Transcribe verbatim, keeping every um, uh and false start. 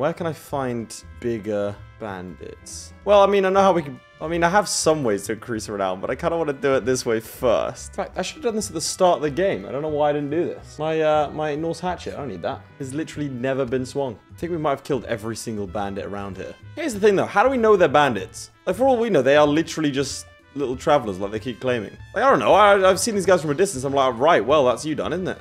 Where can I find bigger bandits? Well, I mean, I know how we can... I mean, I have some ways to increase around, but I kind of want to do it this way first. In fact, I should have done this at the start of the game. I don't know why I didn't do this. My, uh, my Norse hatchet, I don't need that. It's literally never been swung. I think we might have killed every single bandit around here. Here's the thing, though. How do we know they're bandits? Like, for all we know, they are literally just little travelers, like they keep claiming. Like, I don't know. I, I've seen these guys from a distance. I'm like, right, well, that's you done, isn't it?